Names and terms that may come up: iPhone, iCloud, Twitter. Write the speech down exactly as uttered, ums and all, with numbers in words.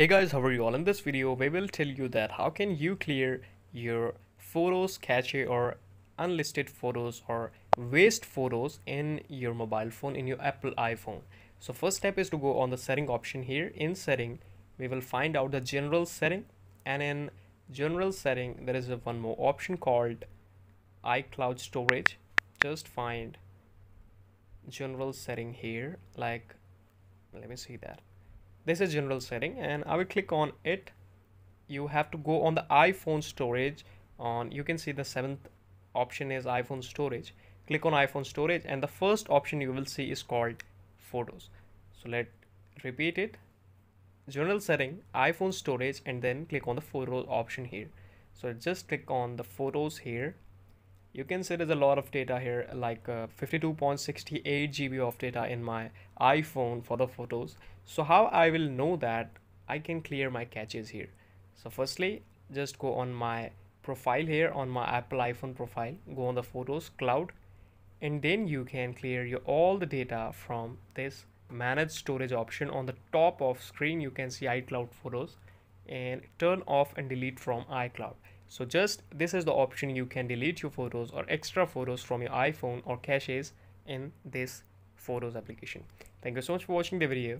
Hey guys, how are you all? In this video we will tell you that how can you clear your photos cache or unlisted photos or waste photos in your mobile phone, in your Apple iPhone. So first step is to go on the setting option. Here in setting we will find out the general setting, and in general setting there is a one more option called iCloud storage. Just find general setting here, like let me see that this is general setting, and I will click on it. You have to go on the iPhone storage. On you can see the seventh option is iPhone storage. Click on iPhone storage, and the first option you will see is called photos. So let repeat it: general setting, iPhone storage, and then click on the photos option here. So just click on the photos here. You can see there's a lot of data here, like uh, fifty-two point six eight G B of data in my iPhone for the photos. So how I will know that I can clear my caches here? So firstly, just go on my profile here, on my Apple iPhone profile, go on the photos cloud, and then you can clear your all the data from this manage storage option. On the top of screen you can see iCloud photos, and turn off and delete from iCloud. So just this is the option you can delete your photos or extra photos from your iPhone or caches in this photos application. Thank you so much for watching the video.